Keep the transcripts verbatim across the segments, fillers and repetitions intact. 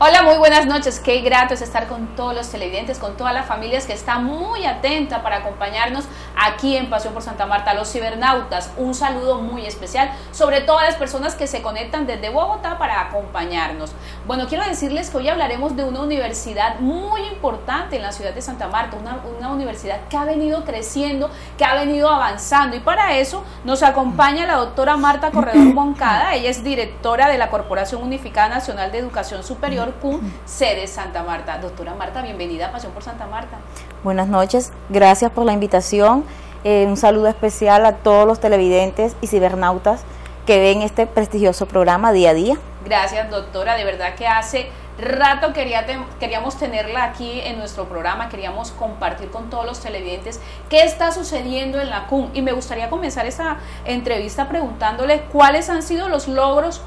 Hola, muy buenas noches. Qué grato es estar con todos los televidentes, con todas las familias que están muy atentas para acompañarnos aquí en Pasión por Santa Marta. Los cibernautas, un saludo muy especial, sobre todo a las personas que se conectan desde Bogotá para acompañarnos. Bueno, quiero decirles que hoy hablaremos de una universidad muy importante en la ciudad de Santa Marta, una, una universidad que ha venido creciendo, que ha venido avanzando, y para eso nos acompaña la doctora Martha Corredor Moncada. Ella es directora de la Corporación Unificada Nacional de Educación Superior, C U N, sede Santa Marta. Doctora Martha, bienvenida a Pasión por Santa Marta. Buenas noches, gracias por la invitación. Eh, un saludo especial a todos los televidentes y cibernautas que ven este prestigioso programa día a día. Gracias, doctora, de verdad que hace rato quería te, queríamos tenerla aquí en nuestro programa, queríamos compartir con todos los televidentes qué está sucediendo en la C U N, y me gustaría comenzar esta entrevista preguntándole cuáles han sido los logros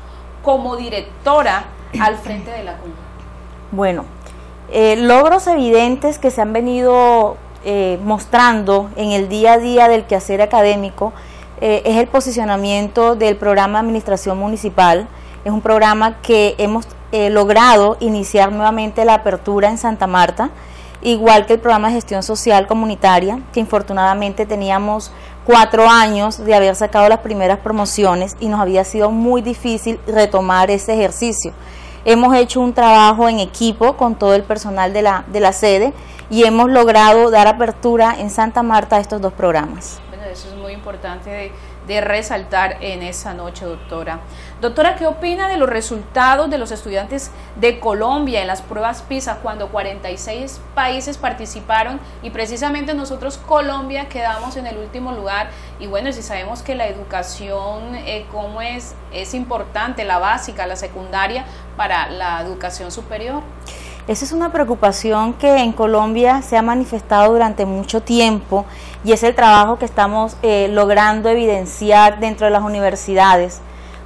como directora al frente de la C U N. Bueno, eh, logros evidentes que se han venido eh, mostrando en el día a día del quehacer académico eh, es el posicionamiento del programa Administración Municipal. Es un programa que hemos eh, logrado iniciar nuevamente la apertura en Santa Marta, igual que el programa de gestión social comunitaria, que infortunadamente teníamos cuatro años de haber sacado las primeras promociones y nos había sido muy difícil retomar ese ejercicio. Hemos hecho un trabajo en equipo con todo el personal de la, de la sede y hemos logrado dar apertura en Santa Marta a estos dos programas. Bueno, eso es muy importante de... de resaltar en esa noche, doctora. Doctora, ¿qué opina de los resultados de los estudiantes de Colombia en las pruebas PISA, cuando cuarenta y seis países participaron y precisamente nosotros, Colombia, quedamos en el último lugar? Y bueno, si sabemos que la educación, eh, cómo es, es importante, la básica, la secundaria, para la educación superior. Esa es una preocupación que en Colombia se ha manifestado durante mucho tiempo y es el trabajo que estamos eh, logrando evidenciar dentro de las universidades.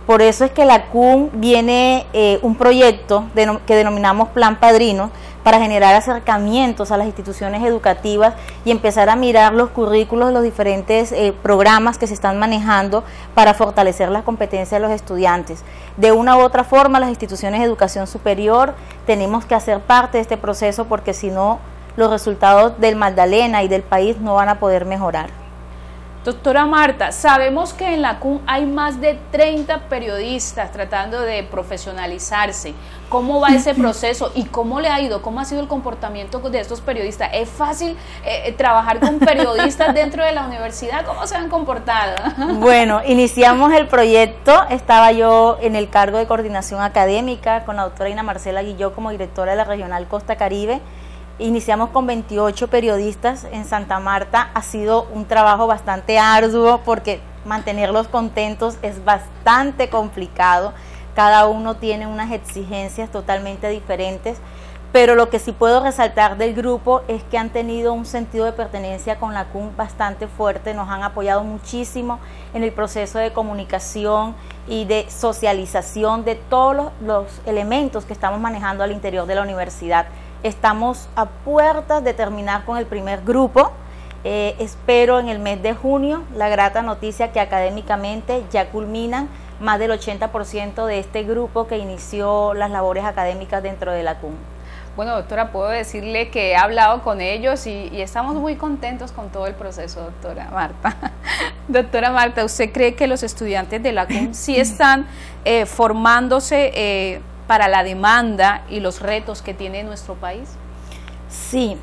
Por eso es que la C U N viene eh, un proyecto de, que denominamos Plan Padrino, para generar acercamientos a las instituciones educativas y empezar a mirar los currículos de los diferentes eh, programas que se están manejando para fortalecer las competencias de los estudiantes. De una u otra forma, las instituciones de educación superior tenemos que hacer parte de este proceso, porque si no, los resultados del Magdalena y del país no van a poder mejorar. Doctora Martha, sabemos que en la C U N hay más de treinta periodistas tratando de profesionalizarse. ¿Cómo va ese proceso y cómo le ha ido? ¿Cómo ha sido el comportamiento de estos periodistas? ¿Es fácil eh, trabajar con periodistas dentro de la universidad? ¿Cómo se han comportado? Bueno, iniciamos el proyecto. Estaba yo en el cargo de coordinación académica con la doctora Ana Marcela Guillot como directora de la Regional Costa Caribe. Iniciamos con veintiocho periodistas en Santa Marta. Ha sido un trabajo bastante arduo porque mantenerlos contentos es bastante complicado. Cada uno tiene unas exigencias totalmente diferentes, pero lo que sí puedo resaltar del grupo es que han tenido un sentido de pertenencia con la C U N bastante fuerte. Nos han apoyado muchísimo en el proceso de comunicación y de socialización de todos los, los elementos que estamos manejando al interior de la universidad. Estamos a puertas de terminar con el primer grupo. Eh, espero en el mes de junio la grata noticia que académicamente ya culminan más del ochenta por ciento de este grupo que inició las labores académicas dentro de la C U N. Bueno, doctora, puedo decirle que he hablado con ellos y, y estamos muy contentos con todo el proceso, doctora Martha. Doctora Martha, ¿usted cree que los estudiantes de la C U N sí están eh, formándose eh, para la demanda y los retos que tiene nuestro país? Sí,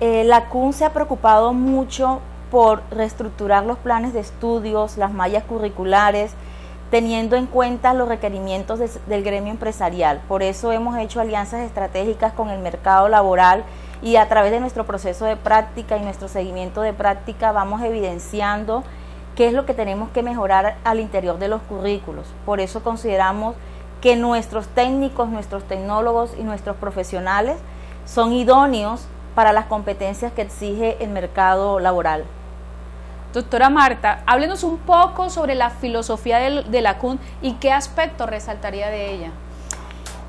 eh, la C U N se ha preocupado mucho por reestructurar los planes de estudios, las mallas curriculares, teniendo en cuenta los requerimientos de, del gremio empresarial. Por eso hemos hecho alianzas estratégicas con el mercado laboral, y a través de nuestro proceso de práctica y nuestro seguimiento de práctica vamos evidenciando qué es lo que tenemos que mejorar al interior de los currículos. Por eso consideramos que nuestros técnicos, nuestros tecnólogos y nuestros profesionales son idóneos para las competencias que exige el mercado laboral. Doctora Martha, háblenos un poco sobre la filosofía de la C U N y qué aspecto resaltaría de ella.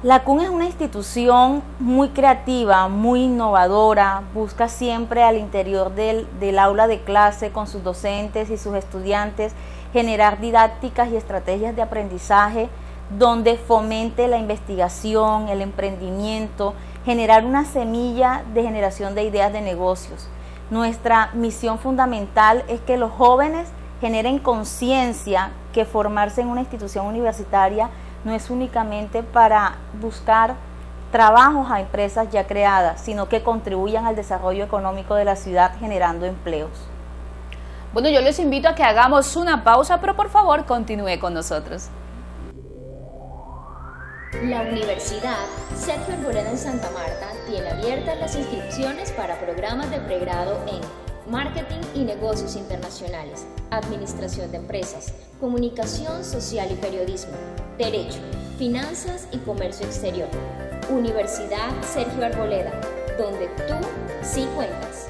La C U N es una institución muy creativa, muy innovadora, busca siempre al interior del, del aula de clase con sus docentes y sus estudiantes generar didácticas y estrategias de aprendizaje donde fomente la investigación, el emprendimiento, generar una semilla de generación de ideas de negocios. Nuestra misión fundamental es que los jóvenes generen conciencia que formarse en una institución universitaria no es únicamente para buscar trabajos a empresas ya creadas, sino que contribuyan al desarrollo económico de la ciudad generando empleos. Bueno, yo les invito a que hagamos una pausa, pero por favor continúe con nosotros. La Universidad Sergio Arboleda en Santa Marta tiene abiertas las inscripciones para programas de pregrado en Marketing y Negocios Internacionales, Administración de Empresas, Comunicación Social y Periodismo, Derecho, Finanzas y Comercio Exterior. Universidad Sergio Arboleda, donde tú sí cuentas.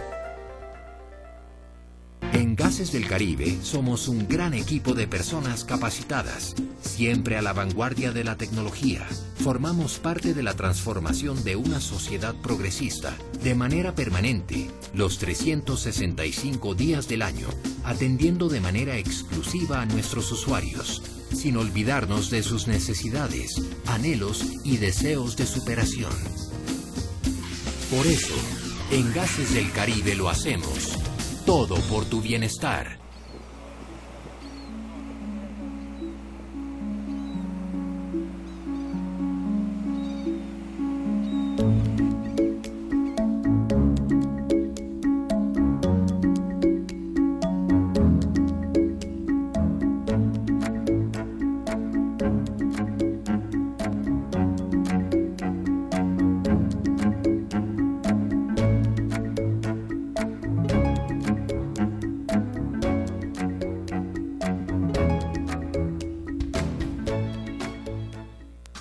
En Gases del Caribe somos un gran equipo de personas capacitadas, siempre a la vanguardia de la tecnología. Formamos parte de la transformación de una sociedad progresista, de manera permanente, los trescientos sesenta y cinco días del año, atendiendo de manera exclusiva a nuestros usuarios, sin olvidarnos de sus necesidades, anhelos y deseos de superación. Por eso, en Gases del Caribe lo hacemos. Todo por tu bienestar.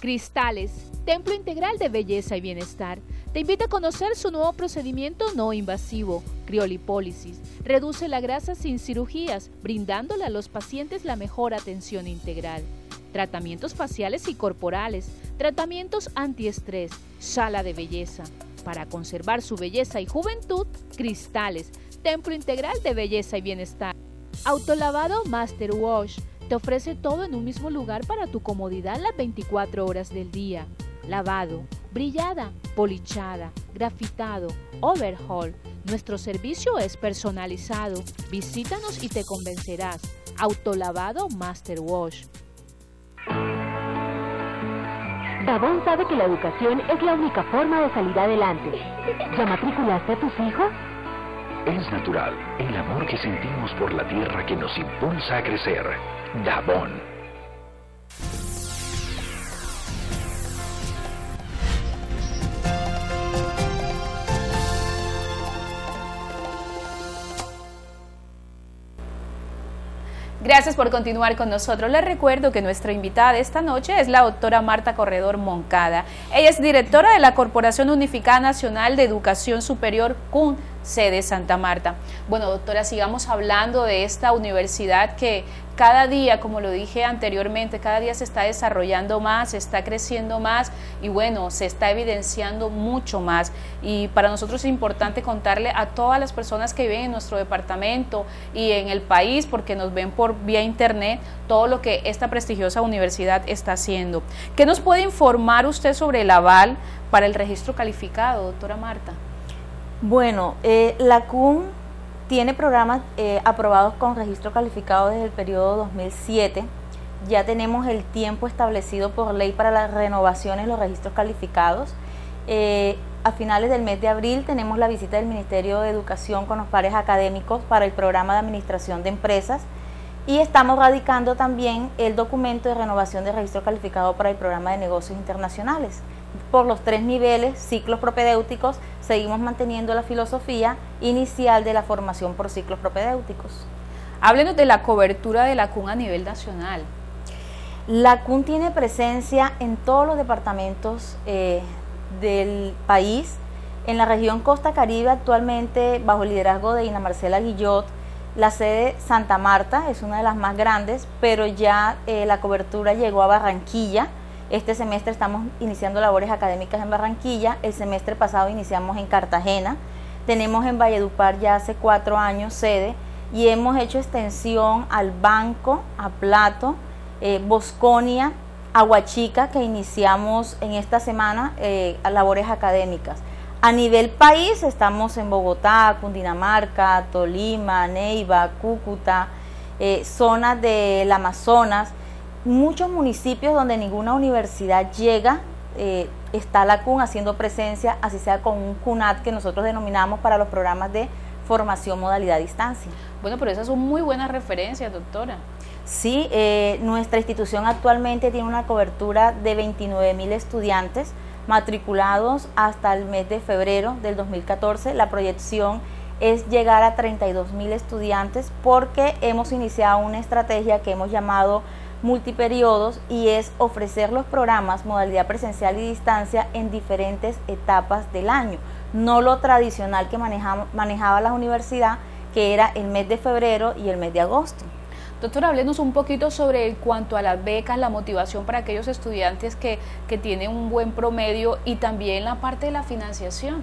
Cristales, Templo Integral de Belleza y Bienestar, te invita a conocer su nuevo procedimiento no invasivo, criolipólisis. Reduce la grasa sin cirugías, brindándole a los pacientes la mejor atención integral. Tratamientos faciales y corporales, tratamientos antiestrés, sala de belleza. Para conservar su belleza y juventud, Cristales, Templo Integral de Belleza y Bienestar. Autolavado Master Wash. Te ofrece todo en un mismo lugar para tu comodidad las veinticuatro horas del día. Lavado, brillada, polichada, grafitado, overhaul. Nuestro servicio es personalizado. Visítanos y te convencerás. Autolavado Master Wash. Dabón sabe que la educación es la única forma de salir adelante. ¿Ya matriculaste a tus hijos? Es natural el amor que sentimos por la tierra que nos impulsa a crecer. Dabón. Gracias por continuar con nosotros. Les recuerdo que nuestra invitada de esta noche es la doctora Martha Corredor Moncada. Ella es directora de la Corporación Unificada Nacional de Educación Superior, C U N, sede Santa Marta. Bueno, doctora, sigamos hablando de esta universidad que cada día, como lo dije anteriormente, cada día se está desarrollando más, se está creciendo más y bueno, se está evidenciando mucho más. Y para nosotros es importante contarle a todas las personas que viven en nuestro departamento y en el país, porque nos ven por vía internet, todo lo que esta prestigiosa universidad está haciendo. ¿Qué nos puede informar usted sobre el aval para el registro calificado, doctora Martha? Bueno, eh, la C U N tiene programas eh, aprobados con registro calificado desde el periodo dos mil siete. Ya tenemos el tiempo establecido por ley para las renovaciones de los registros calificados. Eh, a finales del mes de abril tenemos la visita del Ministerio de Educación con los pares académicos para el programa de administración de empresas y estamos radicando también el documento de renovación de registro calificado para el programa de negocios internacionales. Por los tres niveles, ciclos propedéuticos, seguimos manteniendo la filosofía inicial de la formación por ciclos propedéuticos. Háblenos de la cobertura de la C U N a nivel nacional. La C U N tiene presencia en todos los departamentos eh, del país. En la región Costa Caribe actualmente, bajo el liderazgo de Ana Marcela Guillot, la sede Santa Marta es una de las más grandes, pero ya eh, la cobertura llegó a Barranquilla. Este semestre estamos iniciando labores académicas en Barranquilla, el semestre pasado iniciamos en Cartagena, tenemos en Valledupar ya hace cuatro años sede y hemos hecho extensión al Banco, a Plato, eh, Bosconia, Aguachica, que iniciamos en esta semana eh, labores académicas. A nivel país estamos en Bogotá, Cundinamarca, Tolima, Neiva, Cúcuta, eh, zonas del Amazonas, muchos municipios donde ninguna universidad llega, eh, está la CUN haciendo presencia, así sea con un CUNAT que nosotros denominamos para los programas de formación modalidad distancia. Bueno, pero esas son muy buenas referencias, doctora. Sí, eh, nuestra institución actualmente tiene una cobertura de veintinueve mil estudiantes matriculados hasta el mes de febrero del dos mil catorce. La proyección es llegar a treinta y dos mil estudiantes porque hemos iniciado una estrategia que hemos llamado multiperiodos y es ofrecer los programas modalidad presencial y distancia en diferentes etapas del año. No lo tradicional que manejaba, manejaba la universidad, que era el mes de febrero y el mes de agosto. Doctora, háblenos un poquito sobre cuanto a las becas, la motivación para aquellos estudiantes que, que tienen un buen promedio y también la parte de la financiación.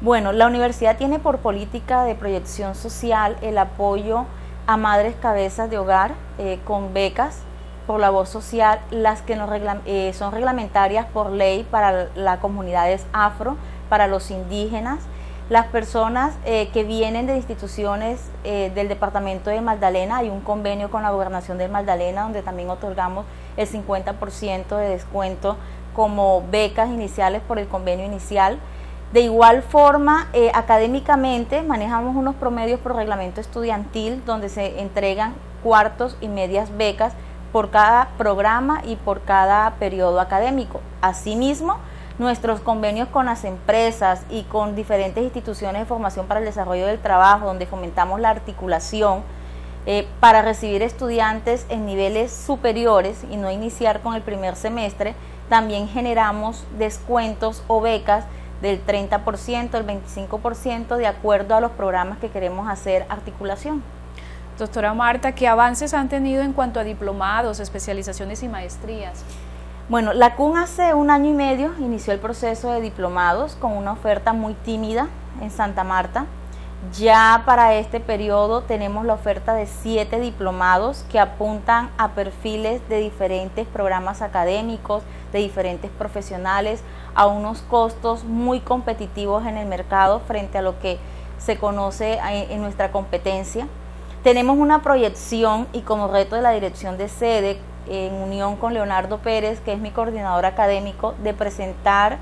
Bueno, la universidad tiene por política de proyección social el apoyo a madres cabezas de hogar eh, con becas por labor social, las que nos regla, eh, son reglamentarias por ley para las comunidades afro, para los indígenas, las personas eh, que vienen de instituciones eh, del departamento de Magdalena. Hay un convenio con la gobernación de Magdalena donde también otorgamos el cincuenta por ciento de descuento como becas iniciales por el convenio inicial. De igual forma, eh, académicamente manejamos unos promedios por reglamento estudiantil donde se entregan cuartos y medias becas por cada programa y por cada periodo académico. Asimismo, nuestros convenios con las empresas y con diferentes instituciones de formación para el desarrollo del trabajo, donde fomentamos la articulación eh, para recibir estudiantes en niveles superiores y no iniciar con el primer semestre, también generamos descuentos o becas del treinta por ciento, el veinticinco por ciento, de acuerdo a los programas que queremos hacer articulación. Doctora Martha, ¿qué avances han tenido en cuanto a diplomados, especializaciones y maestrías? Bueno, la CUN hace un año y medio inició el proceso de diplomados con una oferta muy tímida en Santa Marta. Ya para este periodo tenemos la oferta de siete diplomados que apuntan a perfiles de diferentes programas académicos, de diferentes profesionales, a unos costos muy competitivos en el mercado frente a lo que se conoce en nuestra competencia. Tenemos una proyección y como reto de la dirección de sede, en unión con Leonardo Pérez, que es mi coordinador académico, de presentar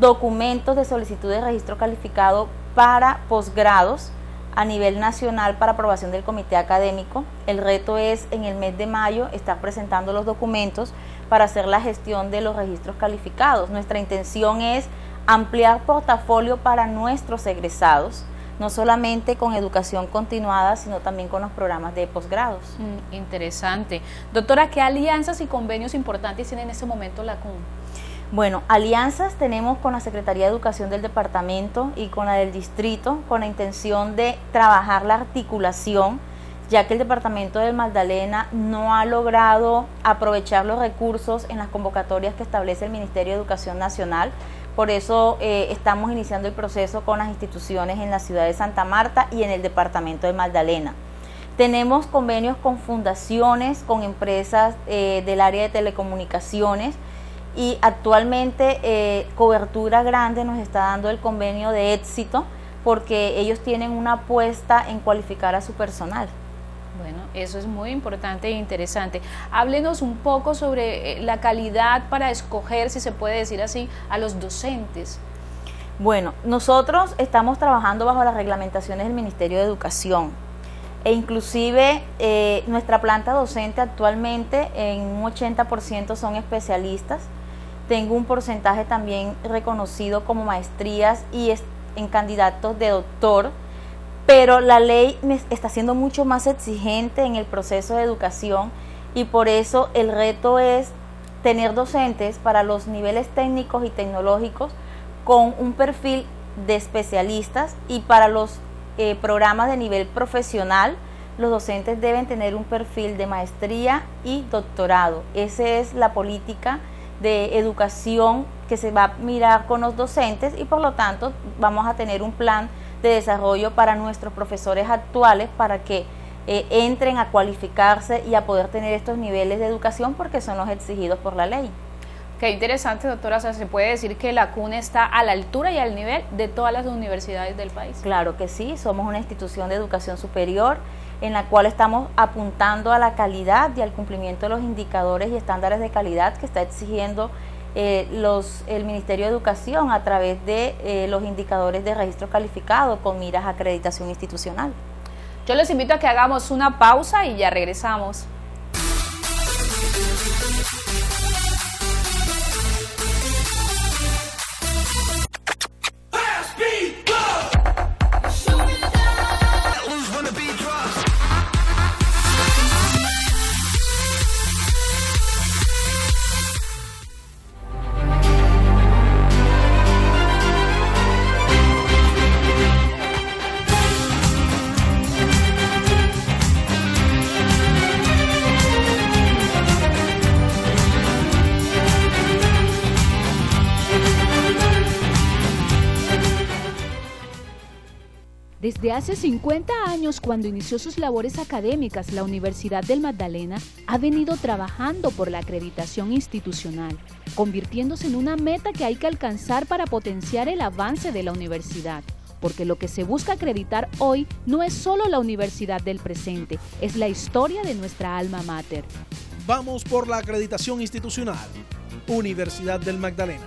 documentos de solicitud de registro calificado para posgrados a nivel nacional para aprobación del comité académico. El reto es en el mes de mayo estar presentando los documentos para hacer la gestión de los registros calificados. Nuestra intención es ampliar portafolio para nuestros egresados, no solamente con educación continuada, sino también con los programas de posgrados. Mm, interesante. Doctora, ¿qué alianzas y convenios importantes tiene en este momento la CUN? Bueno, alianzas tenemos con la Secretaría de Educación del Departamento y con la del Distrito, con la intención de trabajar la articulación, ya que el Departamento de Magdalena no ha logrado aprovechar los recursos en las convocatorias que establece el Ministerio de Educación Nacional. Por eso eh, estamos iniciando el proceso con las instituciones en la ciudad de Santa Marta y en el departamento de Magdalena. Tenemos convenios con fundaciones, con empresas eh, del área de telecomunicaciones y actualmente eh, cobertura grande nos está dando el convenio de éxito porque ellos tienen una apuesta en cualificar a su personal. Bueno, eso es muy importante e interesante. Háblenos un poco sobre la calidad para escoger, si se puede decir así, a los docentes. Bueno, nosotros estamos trabajando bajo las reglamentaciones del Ministerio de Educación e inclusive eh, nuestra planta docente actualmente en un ochenta por ciento son especialistas. Tengo un porcentaje también reconocido como maestrías y en candidatos de doctor. Pero la ley está siendo mucho más exigente en el proceso de educación y por eso el reto es tener docentes para los niveles técnicos y tecnológicos con un perfil de especialistas y para los eh, programas de nivel profesional los docentes deben tener un perfil de maestría y doctorado. Esa es la política de educación que se va a mirar con los docentes y por lo tanto vamos a tener un plan de desarrollo para nuestros profesores actuales para que eh, entren a cualificarse y a poder tener estos niveles de educación porque son los exigidos por la ley. Qué interesante, doctora. O sea, se puede decir que la CUN está a la altura y al nivel de todas las universidades del país. Claro que sí, somos una institución de educación superior en la cual estamos apuntando a la calidad y al cumplimiento de los indicadores y estándares de calidad que está exigiendo eh, los, el Ministerio de Educación a través de eh, los indicadores de registro calificado con miras a acreditación institucional. Yo les invito a que hagamos una pausa y ya regresamos. Desde hace cincuenta años, cuando inició sus labores académicas, la Universidad del Magdalena ha venido trabajando por la acreditación institucional, convirtiéndose en una meta que hay que alcanzar para potenciar el avance de la universidad, porque lo que se busca acreditar hoy no es solo la universidad del presente, es la historia de nuestra alma mater. Vamos por la acreditación institucional, Universidad del Magdalena.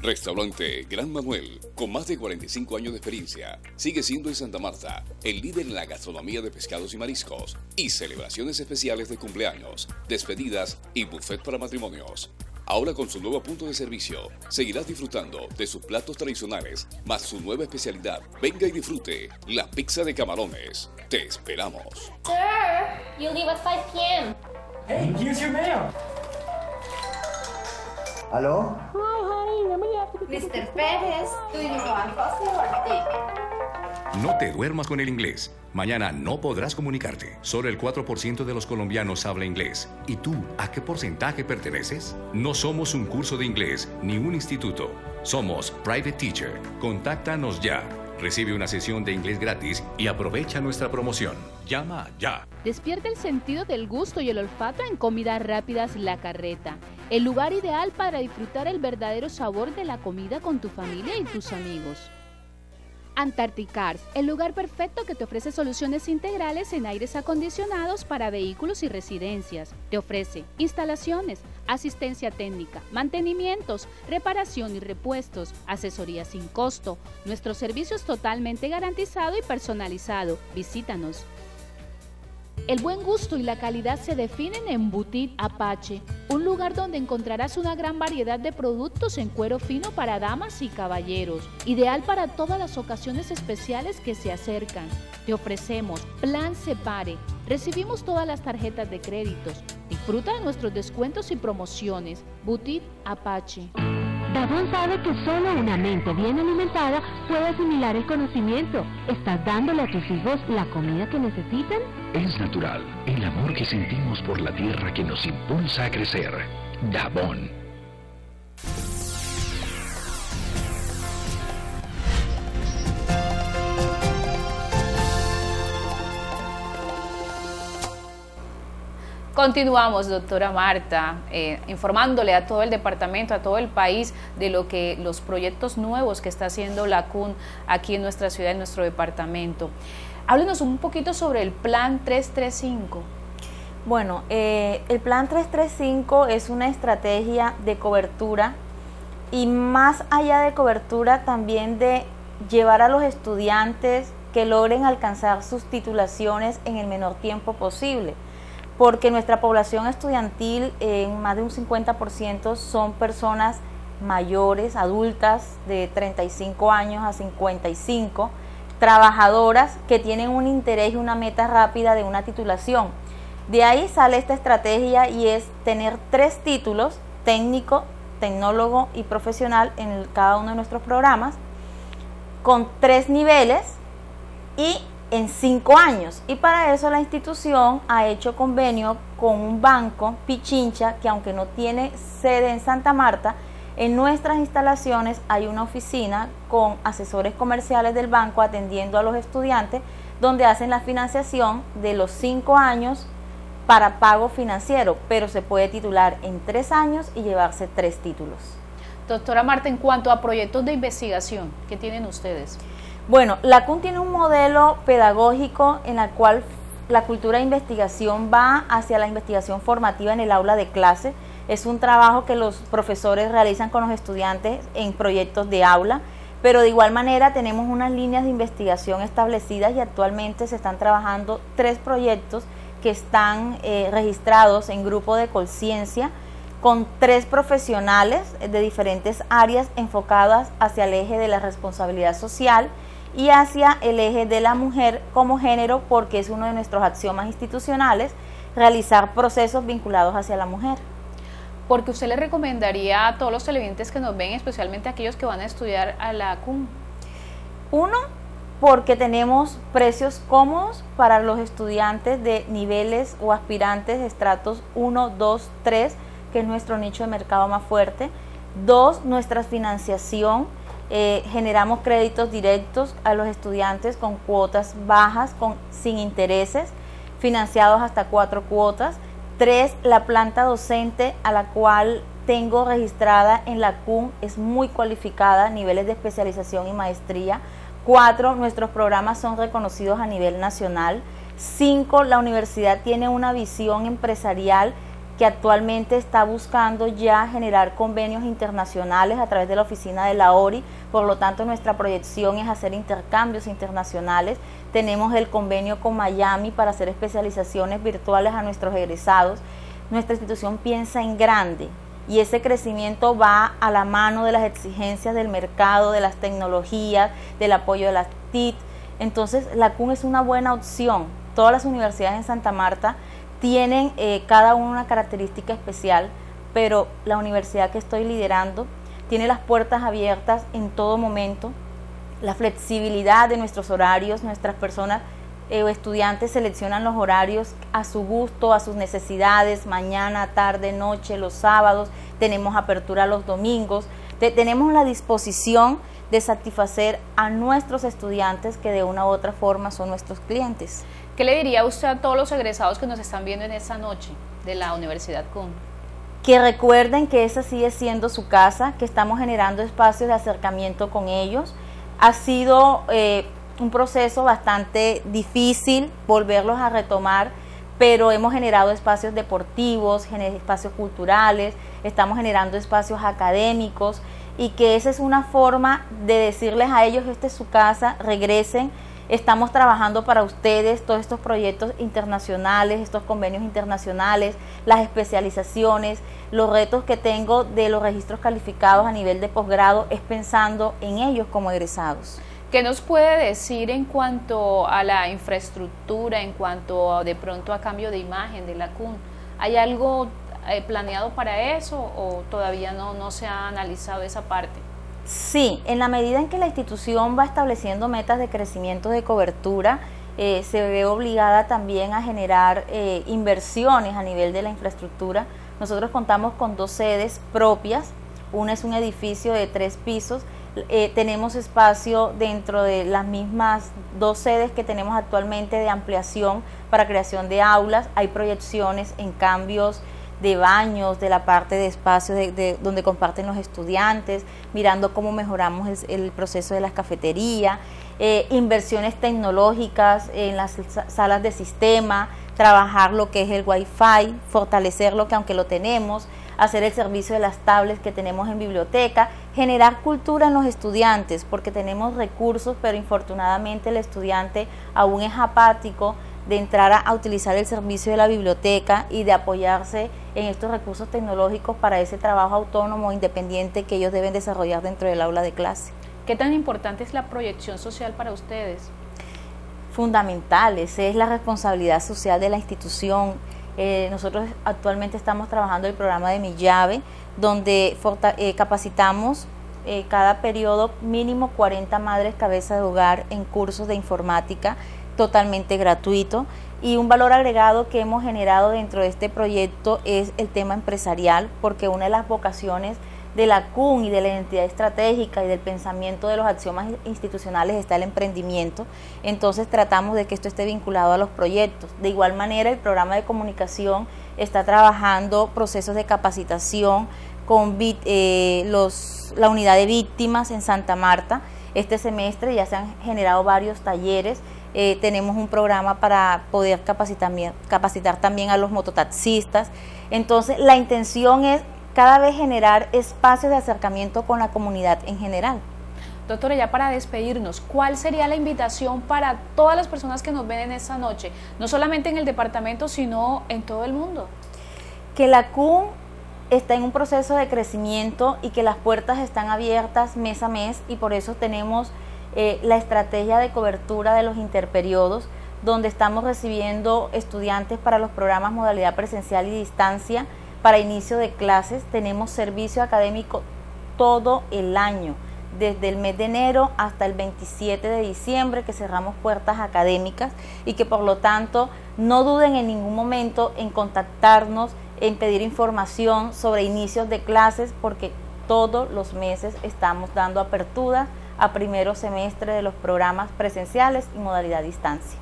Restaurante Gran Manuel, con más de cuarenta y cinco años de experiencia, sigue siendo en Santa Marta el líder en la gastronomía de pescados y mariscos y celebraciones especiales de cumpleaños, despedidas y buffet para matrimonios. Ahora con su nuevo punto de servicio, seguirás disfrutando de sus platos tradicionales, más su nueva especialidad. Venga y disfrute la pizza de camarones. Te esperamos. Sir, you leave at five p m Hey, here's your mail. ¿Aló? mister Pérez, do you know I'm possible or take? No te duermas con el inglés. Mañana no podrás comunicarte. Solo el cuatro por ciento de los colombianos habla inglés. ¿Y tú, a qué porcentaje perteneces? No somos un curso de inglés ni un instituto. Somos Private Teacher. Contáctanos ya. Recibe una sesión de inglés gratis y aprovecha nuestra promoción. Llama ya. Despierta el sentido del gusto y el olfato en Comidas Rápidas La Carreta. El lugar ideal para disfrutar el verdadero sabor de la comida con tu familia y tus amigos. Antarcticars, el lugar perfecto que te ofrece soluciones integrales en aires acondicionados para vehículos y residencias. Te ofrece instalaciones, asistencia técnica, mantenimientos, reparación y repuestos, asesoría sin costo. Nuestro servicio es totalmente garantizado y personalizado. Visítanos. El buen gusto y la calidad se definen en Boutique Apache, un lugar donde encontrarás una gran variedad de productos en cuero fino para damas y caballeros, ideal para todas las ocasiones especiales que se acercan. Te ofrecemos Plan Separe, recibimos todas las tarjetas de créditos, disfruta de nuestros descuentos y promociones. Boutique Apache. Davon sabe que solo una mente bien alimentada puede asimilar el conocimiento. ¿Estás dándole a tus hijos la comida que necesitan? Es natural, el amor que sentimos por la tierra que nos impulsa a crecer. Davon. Continuamos, doctora Marta, eh, informándole a todo el departamento, a todo el país, de lo que los proyectos nuevos que está haciendo la CUN aquí en nuestra ciudad, en nuestro departamento. Háblenos un poquito sobre el Plan tres tres cinco. Bueno, eh, el Plan tres tres cinco es una estrategia de cobertura y más allá de cobertura también de llevar a los estudiantes que logren alcanzar sus titulaciones en el menor tiempo posible, porque nuestra población estudiantil en más de un cincuenta por ciento son personas mayores, adultas de treinta y cinco años a cincuenta y cinco, trabajadoras que tienen un interés y una meta rápida de una titulación. De ahí sale esta estrategia y es tener tres títulos, técnico, tecnólogo y profesional en cada uno de nuestros programas, con tres niveles y en cinco años, y para eso la institución ha hecho convenio con un banco, Pichincha, que aunque no tiene sede en Santa Marta, En nuestras instalaciones hay una oficina con asesores comerciales del banco atendiendo a los estudiantes, donde hacen la financiación de los cinco años para pago financiero, pero se puede titular en tres años y llevarse tres títulos. Doctora Marta, en cuanto a proyectos de investigación, ¿qué tienen ustedes? Bueno, la C U N tiene un modelo pedagógico en el cual la cultura de investigación va hacia la investigación formativa en el aula de clase. Es un trabajo que los profesores realizan con los estudiantes en proyectos de aula, pero de igual manera tenemos unas líneas de investigación establecidas y actualmente se están trabajando tres proyectos que están eh, registrados en grupo de Colciencias con tres profesionales de diferentes áreas enfocadas hacia el eje de la responsabilidad social y hacia el eje de la mujer como género, porque es uno de nuestros axiomas institucionales realizar procesos vinculados hacia la mujer. Porque usted le recomendaría a todos los televidentes que nos ven, especialmente aquellos que van a estudiar a la C U N. Uno, porque tenemos precios cómodos para los estudiantes de niveles o aspirantes de estratos uno, dos, tres, que es nuestro nicho de mercado más fuerte. Dos, nuestra financiación, eh, generamos créditos directos a los estudiantes con cuotas bajas, con, sin intereses, financiados hasta cuatro cuotas. Tres, la planta docente a la cual tengo registrada en la C U N es muy cualificada, niveles de especialización y maestría. Cuatro, nuestros programas son reconocidos a nivel nacional. Cinco, la universidad tiene una visión empresarial que actualmente está buscando ya generar convenios internacionales a través de la oficina de la O R I, por lo tanto nuestra proyección es hacer intercambios internacionales. Tenemos el convenio con Miami para hacer especializaciones virtuales a nuestros egresados. Nuestra institución piensa en grande y ese crecimiento va a la mano de las exigencias del mercado, de las tecnologías, del apoyo de las T I C. Entonces la C U N es una buena opción. Todas las universidades en Santa Marta tienen eh, cada una una característica especial, pero la universidad que estoy liderando tiene las puertas abiertas en todo momento. La flexibilidad de nuestros horarios, nuestras personas eh, o estudiantes seleccionan los horarios a su gusto, a sus necesidades, mañana, tarde, noche, los sábados, tenemos apertura los domingos, te, tenemos la disposición de satisfacer a nuestros estudiantes que de una u otra forma son nuestros clientes. ¿Qué le diría usted a todos los egresados que nos están viendo en esta noche de la Universidad C U N? Que recuerden que esa sigue siendo su casa, que estamos generando espacios de acercamiento con ellos. Ha sido eh, un proceso bastante difícil volverlos a retomar, pero hemos generado espacios deportivos, gener- espacios culturales, estamos generando espacios académicos y que esa es una forma de decirles a ellos, esta es su casa, regresen, estamos trabajando para ustedes, todos estos proyectos internacionales, estos convenios internacionales, las especializaciones, los retos que tengo de los registros calificados a nivel de posgrado es pensando en ellos como egresados. ¿Qué nos puede decir en cuanto a la infraestructura, en cuanto a, de pronto a cambio de imagen de la C U N? ¿Hay algo eh, planeado para eso o todavía no, no se ha analizado esa parte? Sí, en la medida en que la institución va estableciendo metas de crecimiento de cobertura, eh, se ve obligada también a generar eh, inversiones a nivel de la infraestructura. Nosotros contamos con dos sedes propias, una es un edificio de tres pisos, eh, tenemos espacio dentro de las mismas dos sedes que tenemos actualmente de ampliación para creación de aulas, hay proyecciones en cambios de baños, de la parte de espacios de, de, donde comparten los estudiantes, mirando cómo mejoramos el, el proceso de las cafeterías, eh, inversiones tecnológicas en las salas de sistema, trabajar lo que es el wifi, fortalecer lo que aunque lo tenemos, hacer el servicio de las tablets que tenemos en biblioteca, generar cultura en los estudiantes, porque tenemos recursos, pero infortunadamente el estudiante aún es apático de entrar a, a utilizar el servicio de la biblioteca y de apoyarse en estos recursos tecnológicos para ese trabajo autónomo independiente que ellos deben desarrollar dentro del aula de clase. ¿Qué tan importante es la proyección social para ustedes? Fundamental, esa es la responsabilidad social de la institución. Eh, nosotros actualmente estamos trabajando el programa de Mi Llave, donde eh, capacitamos eh, cada periodo mínimo cuarenta madres cabeza de hogar en cursos de informática, totalmente gratuito, y un valor agregado que hemos generado dentro de este proyecto es el tema empresarial, porque una de las vocaciones de la C U N y de la identidad estratégica y del pensamiento de los axiomas institucionales está el emprendimiento. Entonces tratamos de que esto esté vinculado a los proyectos. De igual manera, el programa de comunicación está trabajando procesos de capacitación con eh, los, la unidad de víctimas en Santa Marta. Este semestre ya se han generado varios talleres. Eh, tenemos un programa para poder capacitar, capacitar también a los mototaxistas. Entonces, la intención es cada vez generar espacios de acercamiento con la comunidad en general. Doctora, ya para despedirnos, ¿cuál sería la invitación para todas las personas que nos ven en esta noche? No solamente en el departamento, sino en todo el mundo. Que la C U N está en un proceso de crecimiento y que las puertas están abiertas mes a mes, y por eso tenemos eh, la estrategia de cobertura de los interperiodos, donde estamos recibiendo estudiantes para los programas modalidad presencial y distancia. Para inicio de clases tenemos servicio académico todo el año, desde el mes de enero hasta el veintisiete de diciembre, que cerramos puertas académicas, y que por lo tanto no duden en ningún momento en contactarnos, en pedir información sobre inicios de clases, porque todos los meses estamos dando apertura a primero semestre de los programas presenciales y modalidad distancia.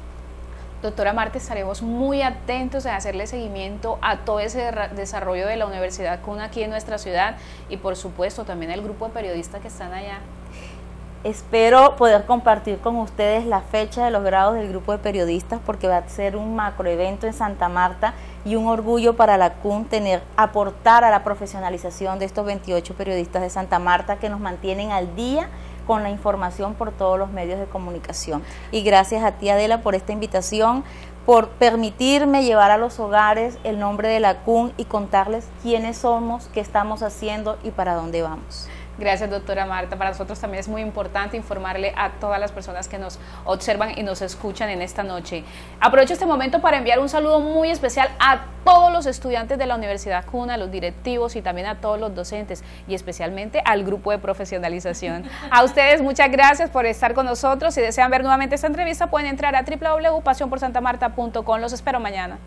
Doctora Marta, estaremos muy atentos en hacerle seguimiento a todo ese desarrollo de la Universidad C U N aquí en nuestra ciudad, y por supuesto también al grupo de periodistas que están allá. Espero poder compartir con ustedes la fecha de los grados del grupo de periodistas, porque va a ser un macroevento en Santa Marta y un orgullo para la C U N tener, aportar a la profesionalización de estos veintiocho periodistas de Santa Marta que nos mantienen al día con la información por todos los medios de comunicación. Y gracias a ti, Adela, por esta invitación, por permitirme llevar a los hogares el nombre de la C U N y contarles quiénes somos, qué estamos haciendo y para dónde vamos. Gracias, doctora Marta. Para nosotros también es muy importante informarle a todas las personas que nos observan y nos escuchan en esta noche. Aprovecho este momento para enviar un saludo muy especial a todos los estudiantes de la Universidad C U N, a los directivos y también a todos los docentes, y especialmente al grupo de profesionalización. A ustedes muchas gracias por estar con nosotros. Si desean ver nuevamente esta entrevista, pueden entrar a doble u doble u doble u punto pasión por santa marta punto com. Los espero mañana.